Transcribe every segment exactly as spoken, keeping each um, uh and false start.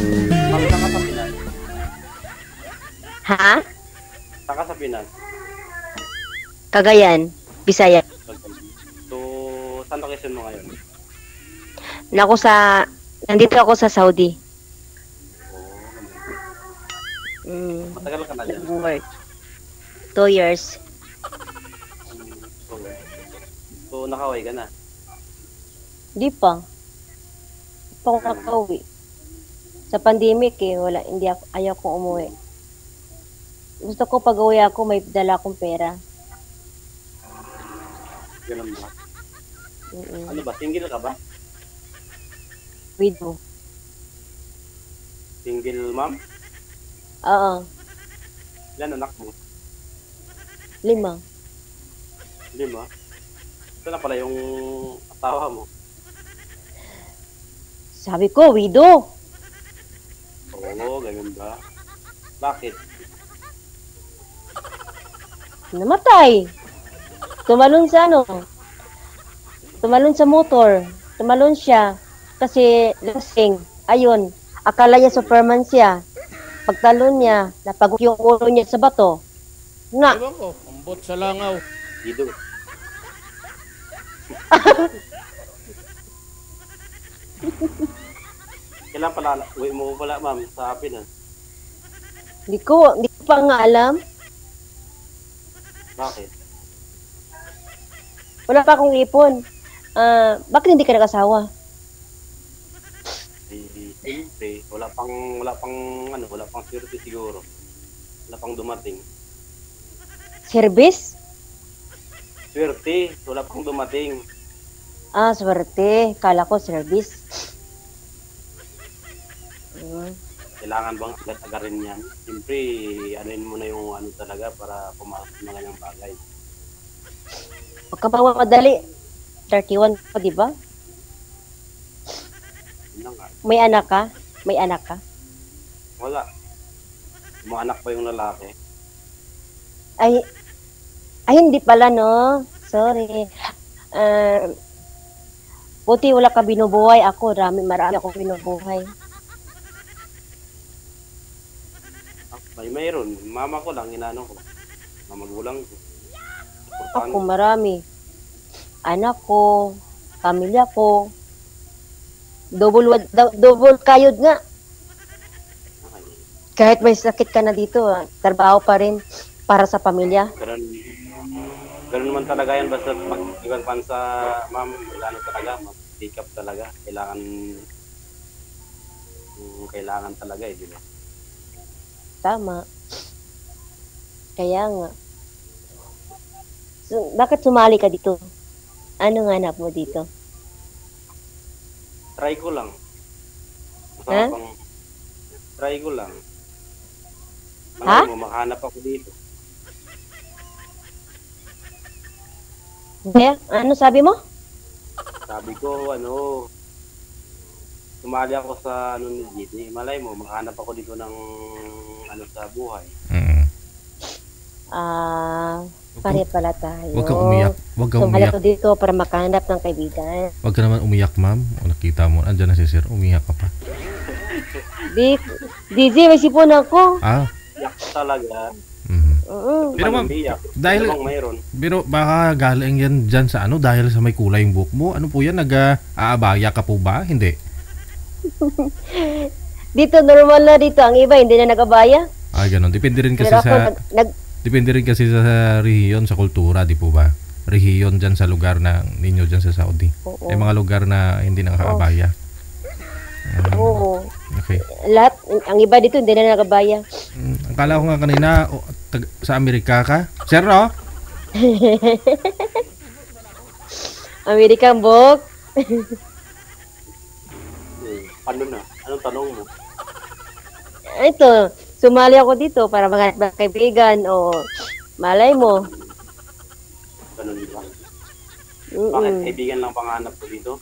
Kamu tangkap Sapinan? Hah? Tangkap Sapinan? Cagayan, Bisaya. So, saan location mo ngayon? Naku sa... Nandito ako sa Saudi. Oh, mm. Matagal ka na dyan? Two years. So, nakauwi ka na? Di pa. Di pa ako nakauwi. Sa pandemic eh, wala, hindi ako, ayaw kong umuwi. Gusto ko pag-uwi ako, may dala akong pera. Ganun ba? Mm-mm. Ano ba, single ka ba? Widow. Single ma'am? Oo. Ilan anak mo? Lima. Lima? Ito na pala yung asawa mo. Sabi ko, widow. Oo, ganyan ba? Bakit? Namatay. Tumalon sa ano? Tumalon sa motor. Tumalon siya. Kasi lasing. Ayun. Akala niya Superman siya. Pagtalon niya, napagok yung ulo niya sa bato. Na. Iwan ko. Ambot sa langaw. Widow. Kailan pala uwi mo pala ma'am sa Pinas? Hindi ko, hindi ko pa nga alam. Bakit? Wala pa akong ipon. Uh, bakit hindi ka nag-asawa? Siyempre, wala pang wala pang ano, wala pang service siguro. Wala pang dumating. Service? Swerte, wala pang dumating. Ah, swerte. Kala ko service. Mm. Kailangan bang agat-agarin yan? Siyempre, anuin mo na yung ano talaga para pumasok ng ganyang bagay. Pagkapamadali, thirty-one pa, di ba? May anak ka? May anak ka? Wala. Mga anak pa yung lalaki. Ay... Ay, hindi pala, no? Sorry. Uh, buti wala ka binubuhay. Ako, rami, marami akong binubuhay. May mayroon. Mama ko lang, inano ko. Mamagulang ko. Ako, marami. Anak ko, pamilya ko. Double, double kayod nga. Kahit may sakit ka na dito, trabaho pa rin para sa pamilya. Ganun naman talaga yan, basta pag-iwan pansa, ma'am, wala na talaga, mag-pick up talaga, kailangan, um, kailangan talaga eh, di ba? Tama. Kaya nga. So, bakit sumali ka dito? Ano nga hanap mo dito? Try ko lang. Huh? Pang, try ko lang. Malay huh? mo, makahanap ako dito. Eh, ano sabi mo? Sabi ko, ano, sumali ako sa, ano, ni Gini. Malay mo, makahanap ako dito ng, ano, sa buhay. Hmm. Ah, pare pala tayo. Huwag kang umiyak. Huwag kang umiyak. Sumali ako dito para makahanap ng kaibigan. Huwag ka naman umiyak, ma'am. O nakita mo, andyan na si Sir. Umiyak ka pa. Di, D J, may sipon ako. Ah. Iyak talaga. Uh, pero ma'am, dahil pero baka galing yan dyan sa ano dahil sa may kulay yung buhok mo. Ano po yan? Nag-aabaya ka po ba? Hindi. Dito, normal na dito. Ang iba, hindi na nag-abaya. Ah, ganun. Depende rin kasi pero sa... Nag, nag, depende rin kasi sa rehiyon, sa kultura, di po ba? Rehiyon dyan sa lugar na ninyo dyan sa Saudi. Oo. May mga lugar na hindi nakaabaya. Um, Oo. Okay. Lahat, ang iba dito, hindi na nag-abaya. Hmm, akala ko nga kanina... Oh, sa Amerika ka? Sir, no? American book? Ano na? Anong tanong mo? Ito, sumali ako dito para mga kaibigan o malay mo. Ganun ba? Mm-mm. Bakit kaibigan lang panganap ko dito?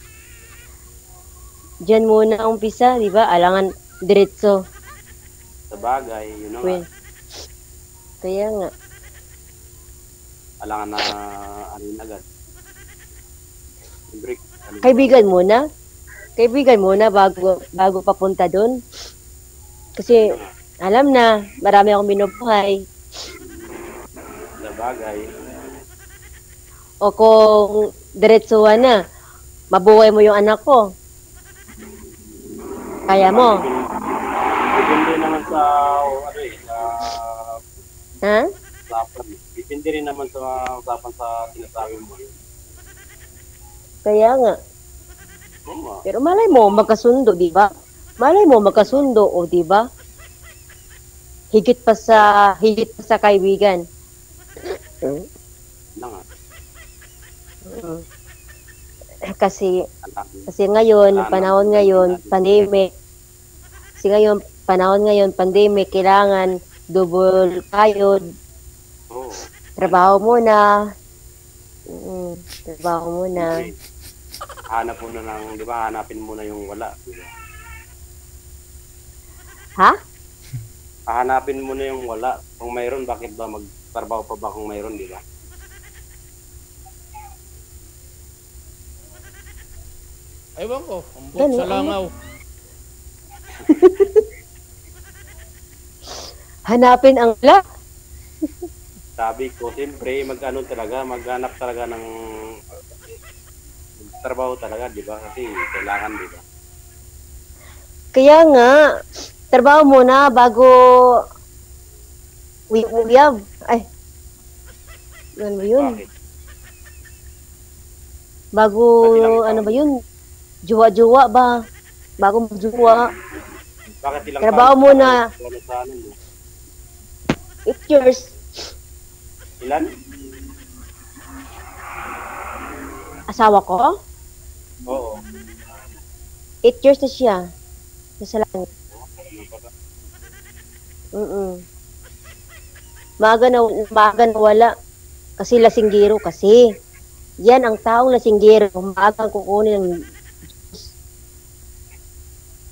Diyan muna umpisa, di ba? Alangan diretso. Sa bagay, yun know, well, nga. Kaya nga. Alangan na ano agad. Break. Kaibigan muna. Kaibigan muna bago bago papunta doon. Kasi alam na, marami akong binubuhay. Na bagay. O kung diretsuhan na, mabuhay mo yung anak ko. Kaya mo. Depende naman sa, ano eh, sa... Ha? Usapan. Depende rin naman sa usapan sa sinasabi mo. Kaya nga. Mama. Pero malay mo, magkasundo, di ba? Malay mo, magkasundo, o di ba? Higit pa sa, higit pa sa kaibigan. Hmm? Nga. Mm. Kasi, kasi ngayon, panahon ngayon, pandemic. Kasi ngayon, panahon ngayon, pandemic, kailangan double kayod. Oh. Trabaho muna. Mm, trabaho muna. Okay. Hanap muna ng, di ba, hanapin muna yung wala. Diba? Ha? Hahanapin mo na yung wala. Kung mayroon, bakit ba magtrabaho pa ba kung mayroon, di ba? Ewan ko, ambot sa langaw. Hanapin ang wala. Sabi ko, siyempre, mag-ano talaga, maghanap talaga ng trabaho talaga, di ba? Kasi kailangan, di ba? Kaya nga, trabaho muna bago uyab. Ay, ano ba yun? Bakit? Bago, ano ba yun? Juwa-juwa ba? Bago magjuwa. Trabaho muna. Eight years. Ilan? Asawa ko? Oo. Eight years na siya. Nasa langit. Mm-mm. Maaga na, maaga na wala. Kasi lasinggero kasi. Yan ang taong lasinggero. Maaga ang kukunin ng Diyos.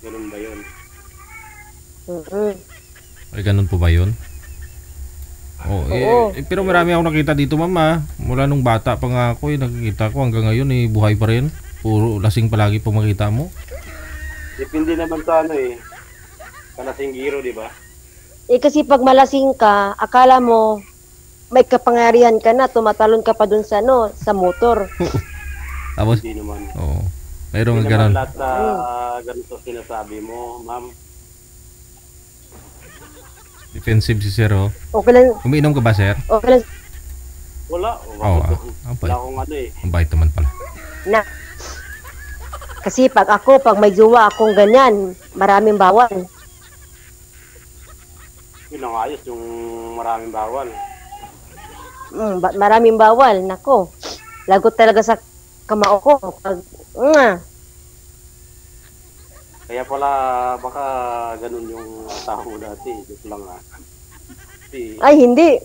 Ganun ba yun? Mm-mm. Ay, ganun po ba yun? Oh, eh, eh, pero marami akong nakita dito, mama. Mula nung bata pa nga ako, eh, nakikita ko hanggang ngayon, eh, buhay pa rin. Puro lasing palagi po makita mo. Depende naman sa ano eh. Sa lasinggero, di ba? Eh kasi pag malasing ka, akala mo may kapangyarihan ka na, tumatalon ka pa dun sa no, sa motor. Tapos hindi naman. Oo. Mayroong ganun. Lahat na uh, ganito sinasabi mo, ma'am. Defensive si Sir, oh. Okay lang. Umiinom ka ba, Sir? Okay lang. Wala. Oh, ah. Wala akong ano eh. Ang bait naman pala. Na. Kasi pag ako, pag may jowa akong ganyan, maraming bawal. Yun ang ayos, yung maraming bawal. Mm, ba maraming bawal, nako. Lagot talaga sa kamao ko. Pag, mm. Kaya pala, baka ganun yung tao dati. Dito lang ah. Kasi... Ay, hindi.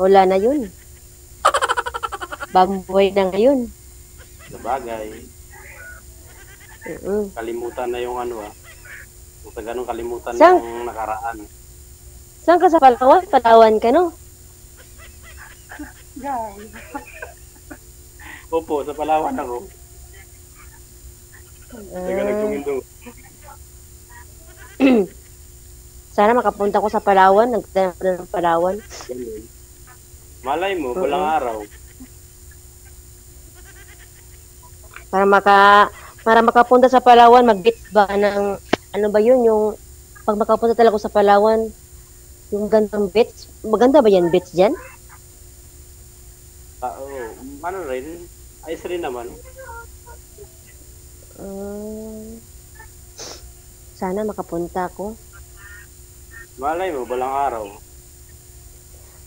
Wala na yun. Bagong buhay na ngayon. Sabagay. Uh-uh. Kalimutan na yung ano ah. Sa ganun, kalimutan sang, yung nakaraan. Saan ka sa Palawan? Palawan ka, no? Opo, sa Palawan ako. Teka, uh, nagtumindo. Sana makapunta ko sa Palawan. Nagtana ko na ng Palawan. Malay mo, uh-huh. Walang araw. Para maka para makapunta sa Palawan, mag-beats ba ng... Ano ba yun? Yung pag makapunta talaga sa Palawan, yung gandang beach. Maganda ba yan, beach dyan? Uh, oh, ano rin? Ayos rin naman. Uh, sana makapunta ako. Malay mo, balang araw.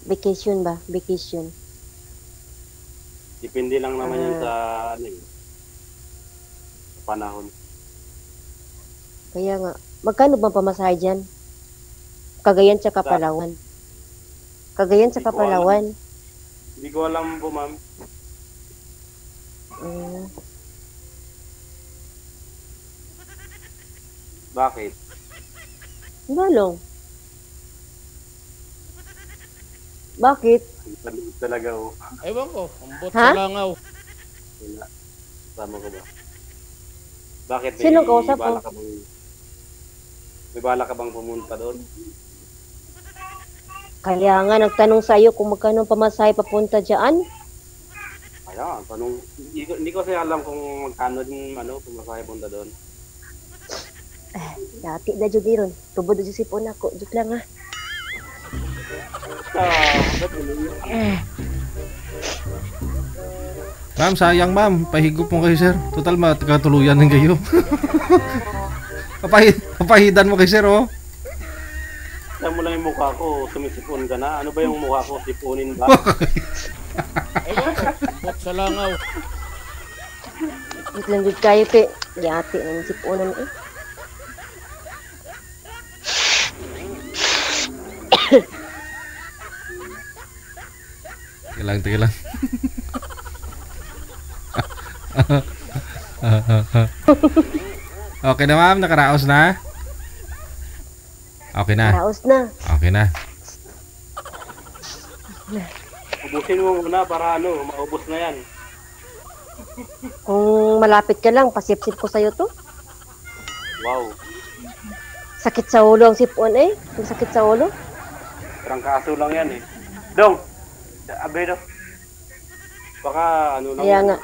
Vacation ba? Vacation. Depende lang naman uh, yan sa, ano, sa panahon. Kaya nga, magkano bang pamasahe dyan? Cagayan tsaka Palawan. Cagayan tsaka Palawan. Hindi ko alam po, ma'am. Uh, Bakit? Balong. Bakit? Salit talaga ako. Ewan ko, ambot sa langaw. Tama ko ba? Bakit? Sinong kausap ko? May bala ka bang pumunta doon? Kaya nga, nagtanong sa'yo kung magkano pamasahe papunta dyan? Kaya, tanong, hindi, hindi ko siya alam kung magkano din, ano, pamasahe punta doon. Eh, dati na dyan din. Tubod na dyan si Ponako. Diyok lang, ha? Ma'am, sayang ma'am. Pahigop mo kayo, sir. Total, matikatuluyan ng kayo. Kapahidan mo kayo, sir, oh. Alam mo lang yung mukha ko, sumisipon ka na. Ano ba yung mukha ko? Sipunin ba? Baksa lang ako. Itlanggit kayo, pe. Yate na yung sipunan, eh. Tiga lang, tiga lang. Okay na, ma'am. Nakaraos na. Okay na. Raos na. Okay na. Ubusin mo muna para ano, maubos na yan. Kung malapit ka lang, pasipsip ko sa'yo to. Wow. Sakit sa ulo ang sipon eh. Ang sakit sa ulo. Parang kaso lang yan eh. Dong! Abedo. Baka ano lang. Kaya nga.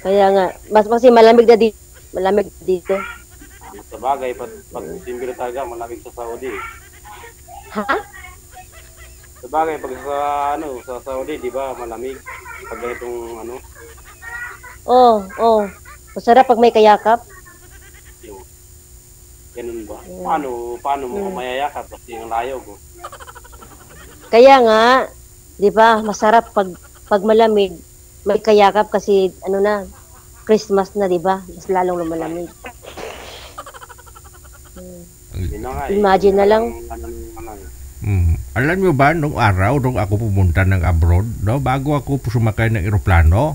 Kaya nga. Mas kasi malamig na dito. Malamig na dito. Sa bagay, pag, pag simbiro talaga, malamig sa Saudi. Ha? Sa bagay, pag sa, ano, sa Saudi, di ba, malamig? Pag ganitong, ano? Oo, oh, oo. Oh. Masarap pag may kayakap. Yo. Ganun ba? Yeah. Paano, paano mo hmm. mayayakap? Kasi yung layo ko. Kaya nga, di ba, masarap pag, pag malamig, may kayakap kasi, ano na, Christmas na, di ba? Mas lalong lumalamig. Imagine na lang. Hmm. Alam nyo ba, nung araw, nung ako pumunta ng abroad, no, bago ako sumakay ng eroplano,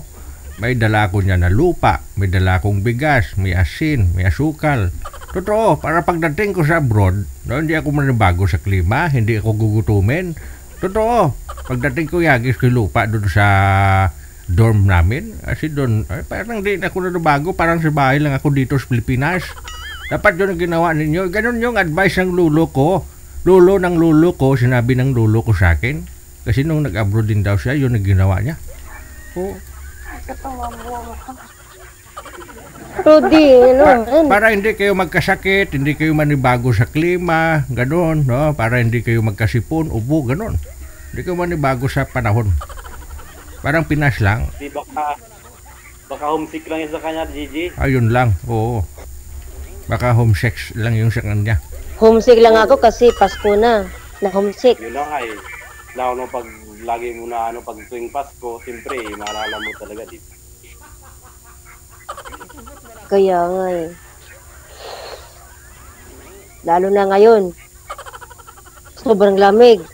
may dala ako niya na lupa, may dala akong bigas, may asin, may asukal. Totoo, para pagdating ko sa abroad, no, hindi ako manibago sa klima, hindi ako gugutumin. Totoo, pagdating ko yagis ko lupa doon sa dorm namin, kasi doon, ay, parang di na ako nanibago, parang sa bahay lang ako dito sa Pilipinas. Dapat yun ang ginawa ninyo. Ganun yung advice ng lulo ko. Lulo ng lulo ko, sinabi ng lulo ko sa akin. Kasi nung nag-abroad din daw siya, yun ang ginawa niya. Oo. Pa- para hindi kayo magkasakit, hindi kayo manibago sa klima, ganun. No? Para hindi kayo magkasipon, ubo, ganun. Hindi kayo manibago sa panahon. Parang Pinas lang. Baka, baka homesick lang yun sa kanya, Gigi. Ayun lang, oo. Baka homesick lang yung sakyan niya. Homesick lang ako kasi Pasko na. Na-homesick. Yun lang ay. Lalo na pag lagi mo na ano, pag tuwing Pasko, siyempre, maalala mo talaga dito. Kaya nga eh. Lalo na ngayon. Sobrang lamig.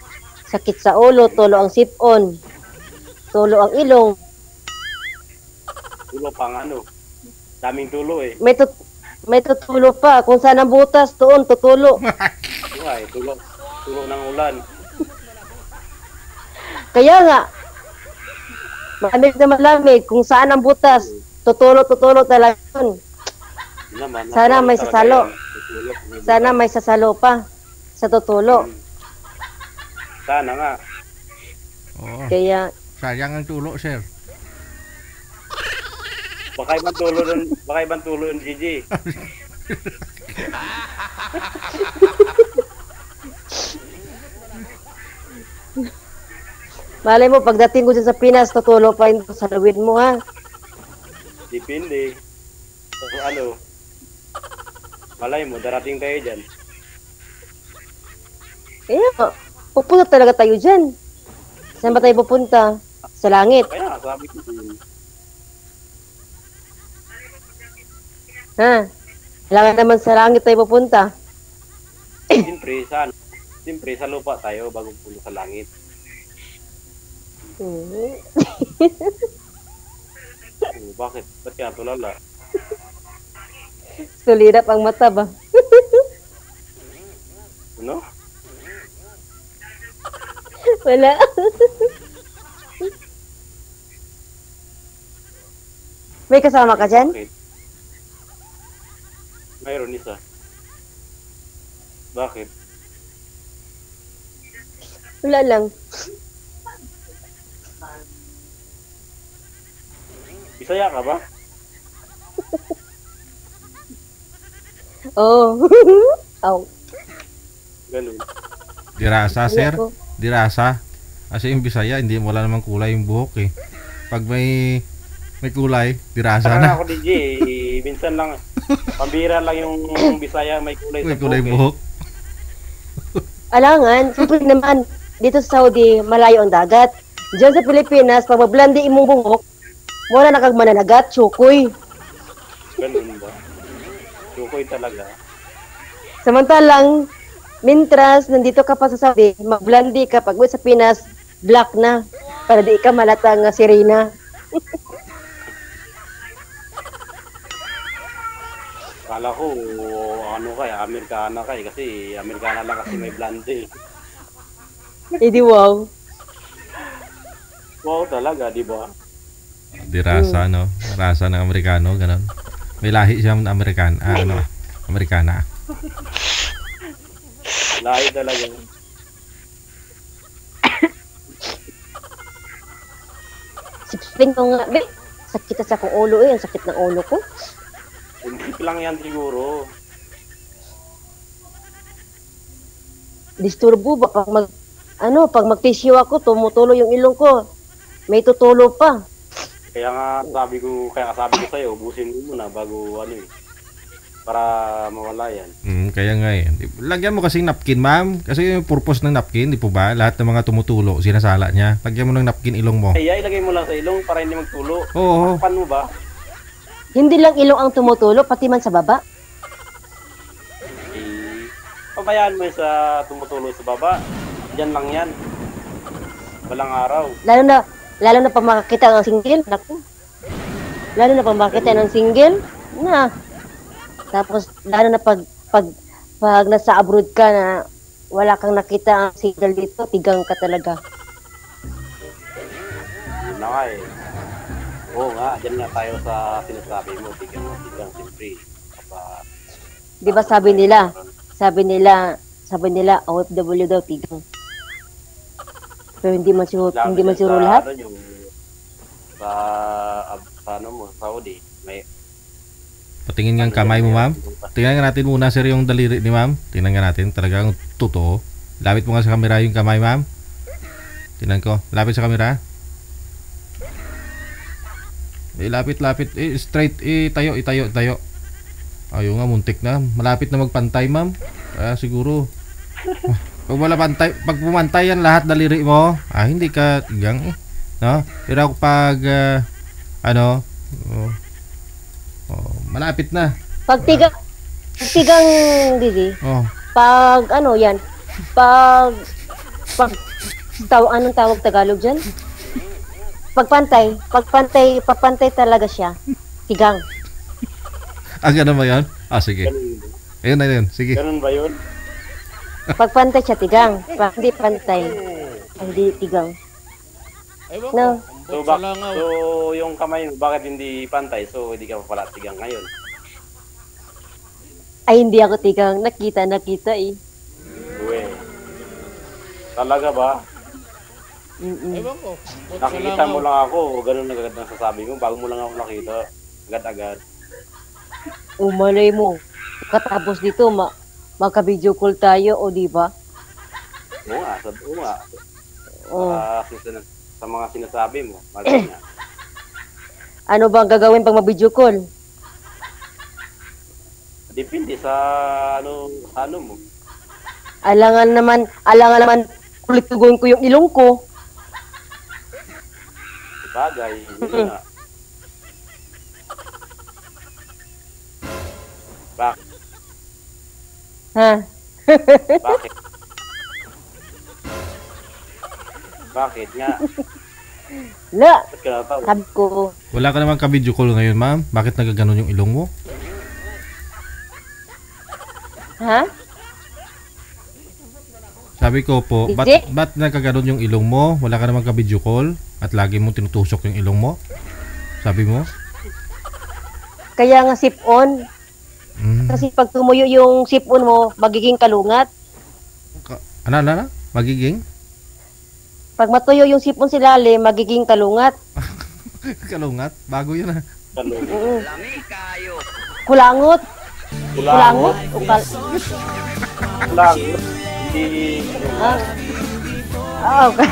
Sakit sa ulo, tulo ang sipon. Tulo ang ilong. Tulo pang ano. Daming tulo eh. May tut... May tutulo pa. Kung saan ang butas, doon, tutulo. Ay, tulo. Tulo ng ulan. Kaya nga, malamig na malamig. Kung saan ang butas, tutulo, tutulo talaga yun. Sana may sasalo. Sana may sasalo pa sa tutulo. Sana nga. Oo. Kaya... Sayang ang tulo, sir. Baka ibang tulo nun, baka ibang tulo nun, Gigi. Malay mo, pagdating ko dyan sa Pinas, tutulo pa yun sa lawin mo, ha? Dipindi. So, ano, malay mo, darating tayo dyan. Eh, pupunta talaga tayo dyan. Saan ba tayo pupunta? Sa langit. Kaya, sabi ko yun. Ha? Kailangan naman sa langit tayo pupunta. Siyempre, sa, siyempre, sa lupa tayo bago puno sa langit. Hmm. Oh, bakit? Ba't kaya tulala? Sulirap ang mata ba? Ano? Wala. May kasama ka dyan? Okay. Mayroon isa. Bakit? Wala lang. Bisaya ka ba? Oo. Oh. Ow. Ganun. Dirasa, sir? Dirasa? Kasi yung Bisaya, hindi wala namang kulay yung buhok eh. Pag may may kulay, dirasa na. Ako D J eh. Minsan lang. Pambira lang yung Bisaya may kulay may sa kulay buhok. Eh. Alangan, siyempre naman, dito sa Saudi, malayo ang dagat. Diyan sa Pilipinas, pag mablandi imong buhok, wala na kag mananagat, tsukoy. Ganun ba? Tsukoy talaga. Samantalang, mintras, nandito ka pa sa Saudi, mablandi ka, pag-uwi sa Pinas, black na para di ka malatang sirena. Kala ko ano kay Amerikana kay kasi Amerikana lang kasi may blonde. Eh di wow. Wow talaga, di ba? Di rasa mm. no, rasa ng Amerikano ganun. May lahi siyang Amerikan, ah, ano, Amerikana. Lahi talaga. Sipsipin ko nga, be. Sakit sa kong ulo eh. Ang sakit ng ulo ko. Hindi lang yan siguro. Disturbo ba? Pag mag, ano, pag magtisyo ako, tumutulo yung ilong ko. May tutulo pa. Kaya nga sabi ko, kaya sabi ko sa'yo, ubusin mo muna bago ano eh. Para mawala yan. Mm, kaya nga eh. Lagyan mo kasing napkin, ma'am. Kasi yung purpose ng napkin, di po ba? Lahat ng mga tumutulo, sinasala niya. Lagyan mo ng napkin ilong mo. Kaya ilagay mo lang sa ilong para hindi magtulo. Oo. Pakpan mo ba? Hindi lang ilong ang tumutulo, pati man sa baba. Eh, pabayaan mo sa tumutulo sa baba. Diyan lang yan. Walang araw. Lalo na, lalo na pa makakita ng single. Naku. Lalo na pa makakita ng single. Na. Tapos, lalo na pag, pag, pag nasa abroad ka na wala kang nakita ang signal dito, tigang ka talaga. Ano nga eh. Oo nga, dyan nga tayo sa sinasabi mo, tigang na tigang, siyempre. Di ba sabi nila, sabi nila, sabi nila, O F W daw, tigang. Pero hindi man siguro, hindi man siguro lahat. Yung, sa, sa ano mo, Saudi, may, patingin nga kamay mo, ma'am. Tingnan nga natin muna, sir, yung daliri ni ma'am. Tingnan nga natin. Talagang totoo. Lapit mo nga sa camera yung kamay, ma'am. Tingnan ko. Lapit sa camera. Eh, lapit, lapit. Eh, straight. Eh, tayo, itayo, tayo. Ayun nga, muntik na. Malapit na magpantay, ma'am. Ah, siguro. Pag wala pantay, pag pumantay yan lahat daliri mo, ah, hindi ka tigang. No? Pero pag, uh, ano, oh, oh, malapit na. Pag tigang, pag tigang, Didi. Oh. Pag ano yan, pag, pag, taw, anong tawag Tagalog dyan? Pagpantay, pagpantay, pagpantay talaga siya. Tigang. Ah, ganun ba yun? Ah, sige. Ayun na yun, sige. Ganun ba yun? Pagpantay siya, tigang. Pag hindi pantay, hindi tigang. No. So, bak so yung kamay mo, bakit hindi pantay? So, hindi ka pa pala tigang ngayon. Ay, hindi ako tigang. Nakita, nakita eh. Uwe. Talaga ba? Mm-mm. Nakita mo lang ako. Ganun agad ang sasabi mo. Bago mo lang ako nakita. Agad-agad. Umalay mo. Katapos dito, ma magka-video call tayo o diba? Oo nga. Oo nga. Oo. Ah, susunod sa mga sinasabi mo. Ano ba ang gagawin pag ma-video call? Depende sa ano, ano mo. Alangan naman, alangan naman kulitugon ko yung ilong ko. Bagay, hindi na. Bakit? Ha? Bakit? Bakit nga? La! Sabi ko. Wala ka naman ka-video call ngayon, ma'am. Bakit nagaganon yung ilong mo? Ha? Sabi ko po, ba't, ba't nagaganon yung ilong mo? Wala ka naman ka-video call? At lagi mong tinutusok yung ilong mo? Sabi mo? Kaya nga sip on. Mm. Kasi pag tumuyo yung sipon mo, magiging kalungat. Ano, ano, ano? Magiging? Pag matuyo yung sipon sa ilalim, magiging kalungat. Kalungat? Bago yun ah. Kalungat. Uh -uh. Kulangot. Kulangot? Kulangot. Kulangot. Hindi. Ah, okay.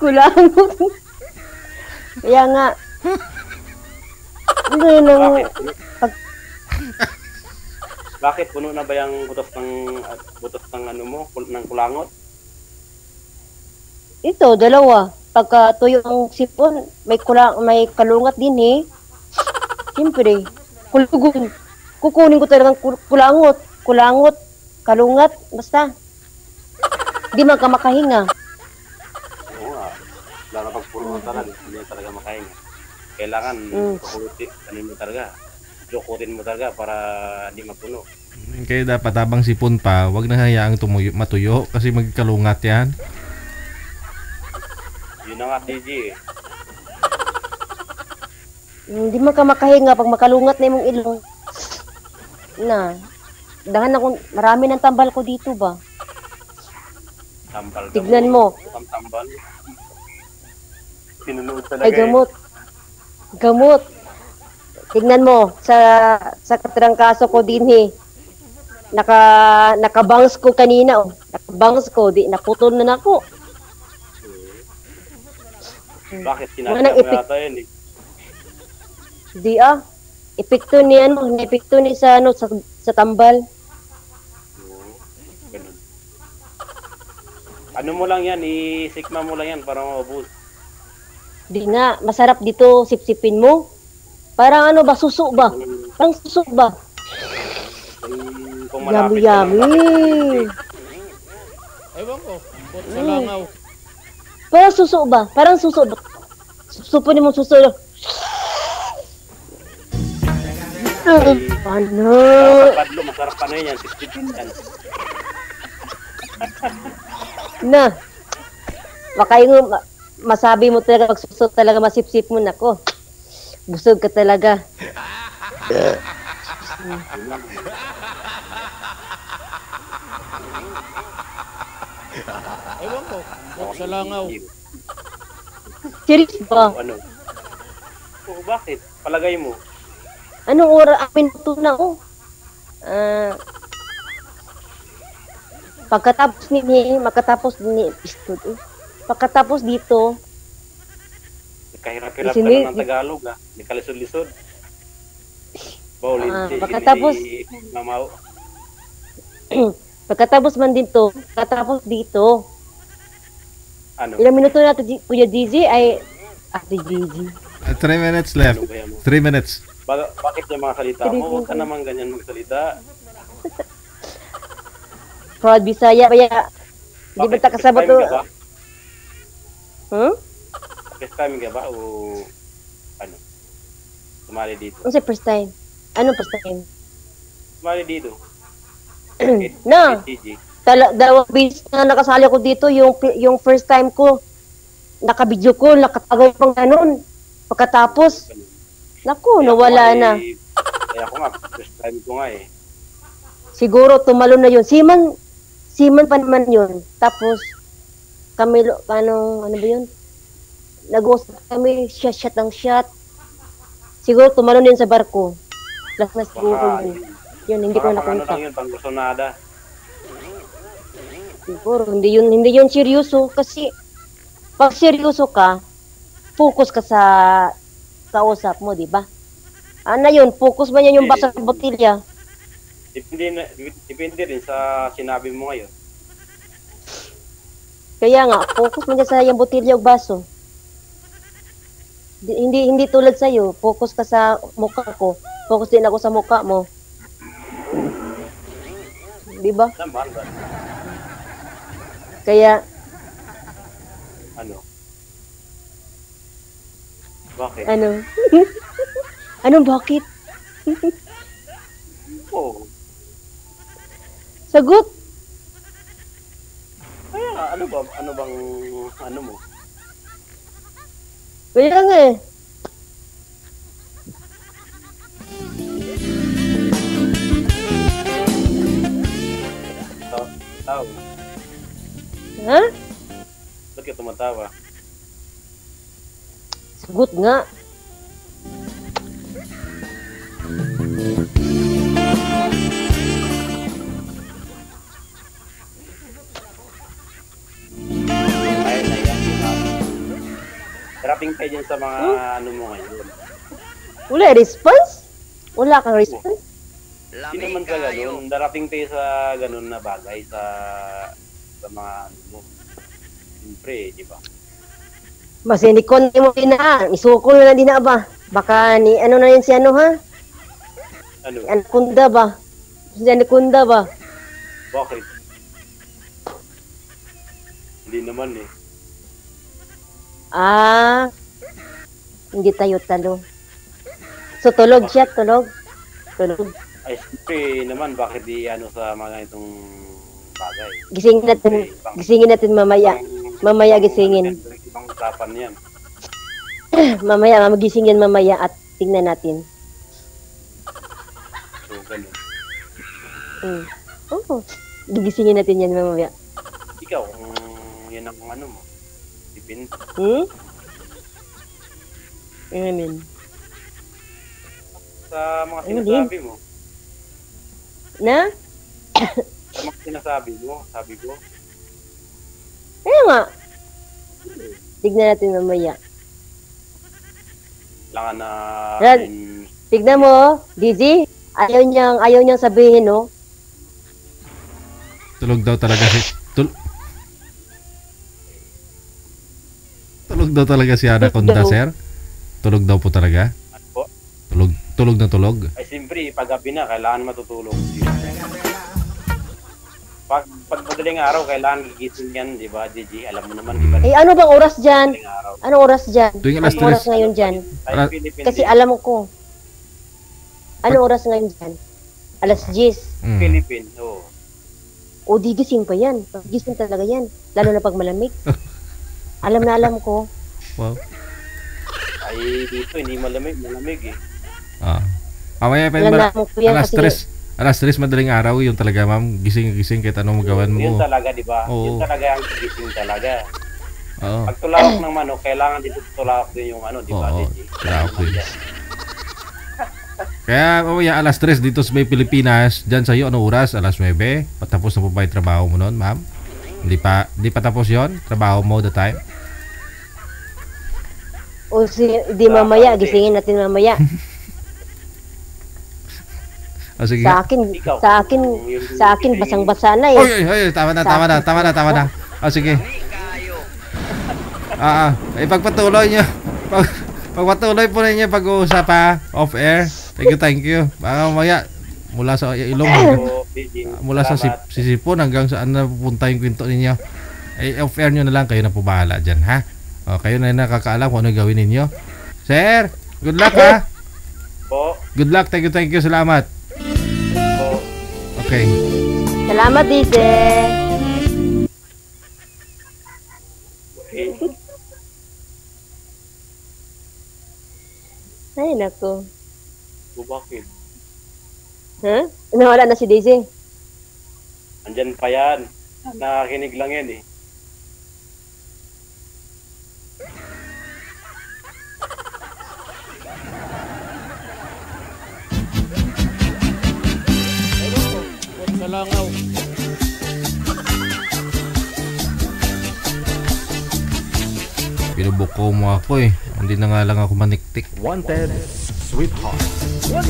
Kulangot. Kaya nga. Hindi nang... Bakit? Puno na ba yung butas ng, butas ng ano mo? Ng kulangot? Ito, dalawa. Pagka tuyo ang sipon, may, kulang, may kalungat din eh. Siyempre, kulugun. Kukunin ko talagang kulangot. Kulangot, kalungat, basta. Di man ka makahinga. Oo nga. Lalo pag puno talaga, hindi na talaga makahinga. Kailangan mm. kukutin, kanin mo talaga. Jokotin mo talaga para hindi mapuno. Kaya dapat habang sipon pa, wag na hayaang tumuyo, matuyo kasi magkalungat yan. Yun na nga, D J. Hindi mm, man ka makahinga pag makalungat na yung ilong. Na, dahan ako, marami ng tambal ko dito ba? Tambal. Tignan mo. Tambal. Tinunood talaga. Ay, gamot. Eh. Gamot. Tignan mo sa sa katrangkaso ko din eh. Naka nakabangs ko kanina oh. Nakabangs ko di naputol na nako. Bakit kinakain mo yata yan eh? Di ah. Epekto ni ano, epekto ni sa ano sa, sa tambal. Ano mo lang yan, isikma mo lang yan para maubos. Di na, masarap dito sipsipin mo. Parang ano ba, suso ba? Parang suso ba? Yami-yami. Ewan ko, pot sa langaw. Parang suso ba? Parang suso ba? Susupunin mo suso. Ano? Masarap pa na yan, sipsipin yan. Na, makain mo. Masabi mo talaga, magsusot talaga, masipsip mo na ko. Busog ka talaga. Ewan ko, huwag sa langaw. Serious ba? Ano? O, bakit? Palagay mo? Anong oras? Amin ito na ko. Ah... Pagkatapos ni... Magkatapos ni episode eh. Pagkatapos dito, kahirap-hirap ka na ng Tagalog ah, di ka lisod-lisod. Bawal hindi, hindi mamaw. Pagkatapos man dito, pagkatapos dito, ano? Ilang minuto na ito, Kuya Gigi, ay, Ate Gigi. Three minutes left, three minutes. Bakit yung mga salita mo? Huwag ka naman ganyan magsalita. Proud Bisaya, kaya, di ba takasabot ito? Hmm? First time ka ba o ano? Sumali dito. Ano first time? Ano first time? Sumali dito. No. Dalawang beses na nakasali ko dito, yung yung first time ko naka-video ko, nakatagay pang ganun. Pagkatapos naku, nawala na. Kaya ko nga first time ko nga eh. Siguro tumalo na yun. Siman Siman pa naman yun. Tapos kami, ano, ano ba yun? Nag-uusap kami, shot, shot ng shot. Siguro, tumalon din sa barko. Last na siguro yun. Yun, hindi ko nakunta. Ano lang yun, pang-gusunada. Siguro, hindi yun, hindi yun seryoso. Kasi, pag seryoso ka, focus ka sa kausap mo, di ba? Ano yun, focus ba niya yung basa ng botilya? Depende, depende rin sa sinabi mo ngayon. Kaya nga, focus mo sa yung botilya o baso. Di, hindi hindi tulad sa'yo, focus ka sa mukha ko. Focus din ako sa mukha mo. Diba? Kaya... Ano? Bakit? Ano? Anong bakit? Oh. Sagot! Kaya ano ba, ano bang, ano mo? Kaya nga eh. tawa. Sagot nga. Trapping kayo dyan sa mga hmm? ano mo ngayon. Wala response? Wala kang response? Hindi naman ka ganun. Darating tayo sa ganun na bagay sa sa mga ano mo. Siyempre, di ba? Mas hindi konti mo din na. Isukol na din na ba? Baka ni ano na yun si ano ha? Ano? Si Anakunda ba? Si Anakunda ba? Bakit? Hindi naman eh. Ah, hindi tayo talo. So tulog siya, tulog. Tulog. Ay, siyempre naman, bakit di ano sa mga itong bagay. Gisingin natin, okay, gisingin natin mamaya. Bang, mamaya gisingin. Ibang usapan yan. Mamaya, magigisingin mamaya at tingnan natin. So, ganun. Mm. Oo, oh, gigisingin natin yan mamaya. Ikaw, um, yan ang ano mo. Pin. Hmm? Amen. Sa mga sinasabi mo. Na? Sa mga sinasabi mo, sabi ko. Kaya nga. Tignan natin mamaya. Kailangan na... Rad, in... tignan mo, D Z. Ayaw niyang, ayaw niyang sabihin, no? Tulog daw talaga si... Tul... Tulog daw talaga si Anaconda, sir? Tulog daw po talaga? Ano po? Tulog, tulog na tulog? Ay, siyempre, pag gabi na, kailangan matutulog. Pag, pag madaling araw, kailangan gigising yan, di ba, Gigi? Alam mo naman, di ba? Eh, ano bang oras dyan? Anong oras dyan? Tuwing alas tres. Oras ngayon dyan? Kasi alam ko. Anong oras ngayon dyan? Alas diyes. Mm. Philippine, oo. O, digising pa yan. Gising talaga yan. Lalo na pag malamig. Alam na alam ko. Wow. Ay, dito hindi malamig, malamig eh. Ah. Mamaya pa naman. Alas tres. Alas tres madaling araw, yung talaga ma'am, gising-gising kahit anong magawan mo. Yun talaga, di ba? Yun talaga ang gising talaga. Oo. Pag tulawak ng manok, kailangan dito tulawak din yung ano, di ba? Oo, tulawak din. Kaya mamaya alas tres dito sa may Pilipinas, dyan sa'yo, ano oras? Alas nuwebe? Patapos na po ba yung trabaho mo noon, ma'am? Hindi pa, hindi pa tapos yon trabaho mo the time? O si, di mamaya, gisingin natin mamaya. O sige. Sa akin, sa akin, sa akin, basang-basa na eh. Oy, oy, oy, tama na, tama na, tama na, tama na. O sige. Ah, ipagpatuloy nyo. Pag, pagpatuloy po ninyo pag-uusap ha, off-air. Thank you, thank you. Baka mamaya. Mula sa ilong hanggang, uh, mula sa sip, sisipon hanggang saan na pupunta yung kwento ninyo. Eh, off-air nyo na lang. Kayo na po bahala dyan, ha? O, kayo na nakakaalam kung ano gawin ninyo. Sir, good luck, ha? Po. Good luck. Thank you, thank you. Salamat. Po. Okay. Salamat, D J. Ay, naku. Bakit? Huh? Nawala na si D J. Andyan pa yan. Nakakinig lang yan eh. Sa langaw. Pinubuko mo ako eh. Hindi na nga lang ako maniktik. Wanted, sweetheart.